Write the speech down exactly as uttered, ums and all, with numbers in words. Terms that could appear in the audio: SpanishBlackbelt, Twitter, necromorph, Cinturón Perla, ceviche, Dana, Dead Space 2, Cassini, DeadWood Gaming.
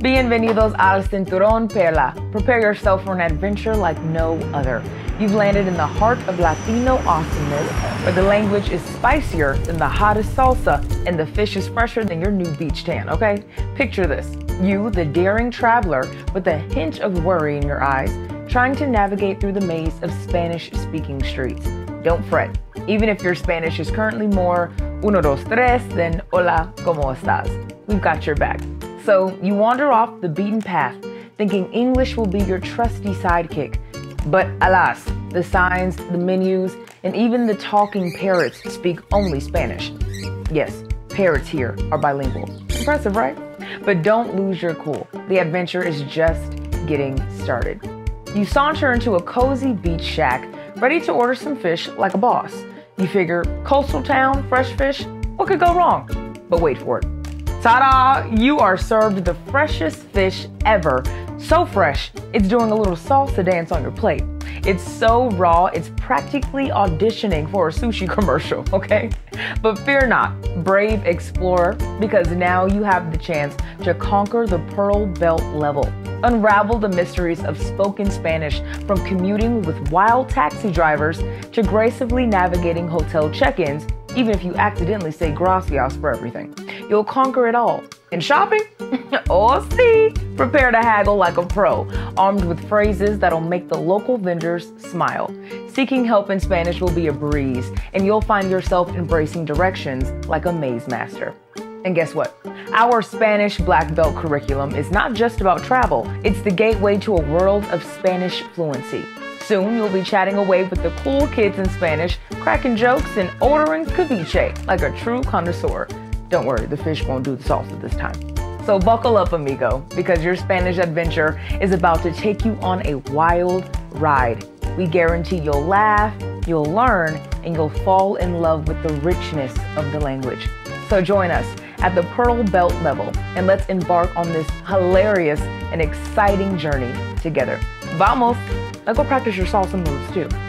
Bienvenidos al Cinturón Perla. Prepare yourself for an adventure like no other. You've landed in the heart of Latino awesomeness, where the language is spicier than the hottest salsa and the fish is fresher than your new beach tan, okay? Picture this, you, the daring traveler with a hint of worry in your eyes, trying to navigate through the maze of Spanish-speaking streets. Don't fret, even if your Spanish is currently more uno, dos, tres than hola, ¿cómo estás? We've got your back. So you wander off the beaten path, thinking English will be your trusty sidekick. But alas, the signs, the menus, and even the talking parrots speak only Spanish. Yes, parrots here are bilingual. Impressive, right? But don't lose your cool. The adventure is just getting started. You saunter into a cozy beach shack, ready to order some fish like a boss. You figure, coastal town, fresh fish, what could go wrong? But wait for it. Ta-da! You are served the freshest fish ever. So fresh, it's doing a little salsa dance on your plate. It's so raw, it's practically auditioning for a sushi commercial, okay? But fear not, brave explorer, because now you have the chance to conquer the Pearl Belt level. Unravel the mysteries of spoken Spanish, from commuting with wild taxi drivers to gracefully navigating hotel check-ins, even if you accidentally say gracias for everything. You'll conquer it all. And shopping? Oh, see! Prepare to haggle like a pro, armed with phrases that'll make the local vendors smile. Seeking help in Spanish will be a breeze, and you'll find yourself embracing directions like a maze master. And guess what? Our Spanish Black Belt curriculum is not just about travel, it's the gateway to a world of Spanish fluency. Soon, you'll be chatting away with the cool kids in Spanish, cracking jokes and ordering ceviche like a true connoisseur. Don't worry, the fish won't do the salsa this time. So buckle up, amigo, because your Spanish adventure is about to take you on a wild ride. We guarantee you'll laugh, you'll learn, and you'll fall in love with the richness of the language. So join us at the Pearl Belt level, and let's embark on this hilarious and exciting journey together. Vamos! Now go practice your salsa moves too.